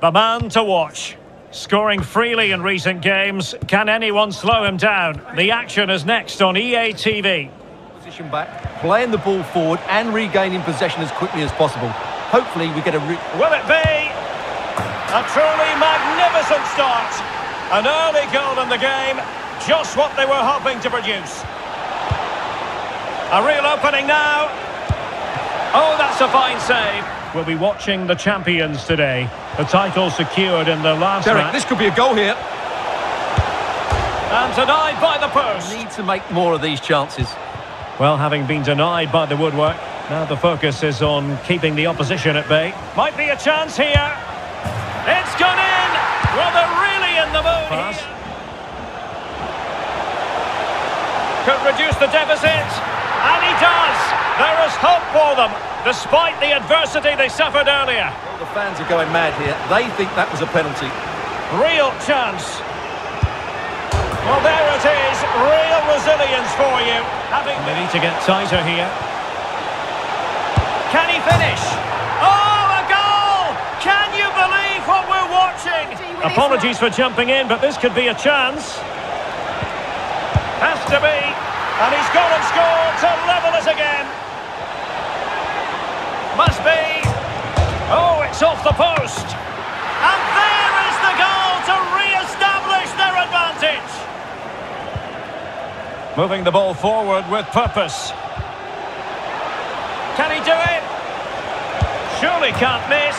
The man to watch. Scoring freely in recent games, can anyone slow him down? The action is next on EA TV. Position back, playing the ball forward and regaining possession as quickly as possible. Hopefully we get a... Will it be? A truly magnificent start. An early goal in the game, just what they were hoping to produce. A real opening now. Oh, that's a fine save. We'll be watching the champions today. The title secured in the last match. Derek, this could be a goal here. And denied by the post. Need to make more of these chances. Well, having been denied by the woodwork, now the focus is on keeping the opposition at bay. Might be a chance here. It's gone in. Well, they're really in the mood here. Could reduce the deficit. And he does. There is hope for them, despite the adversity they suffered earlier. Well, the fans are going mad here. They think that was a penalty. Real chance. Well, there it is. Real resilience for you. They need to get tighter here. Can he finish? Oh, a goal! Can you believe what we're watching? Apologies for jumping in, but this could be a chance. Has to be. And he's gone and scored to level us again. Must be. Oh, it's off the post. And there is the goal to re-establish their advantage. Moving the ball forward with purpose. Can he do it? Surely can't miss.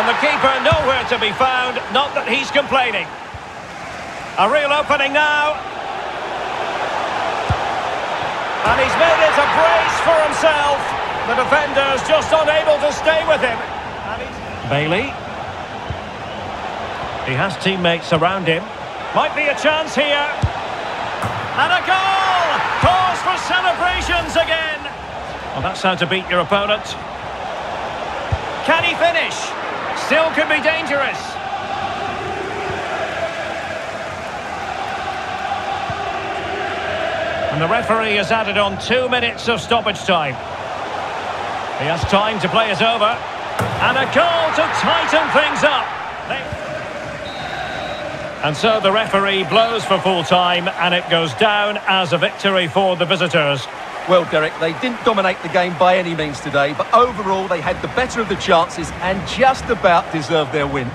And the keeper nowhere to be found. Not that he's complaining. A real opening now. And he's made it a brace for himself. The defender's just unable to stay with him. Bailey. He has teammates around him. Might be a chance here. And a goal! Cause for celebrations again. Well, that's how to beat your opponent. Can he finish? Still could be dangerous. And the referee has added on 2 minutes of stoppage time. He has time to play it over. And a goal to tighten things up. And so the referee blows for full time, and it goes down as a victory for the visitors. Well, Derek, they didn't dominate the game by any means today, but overall they had the better of the chances and just about deserved their win.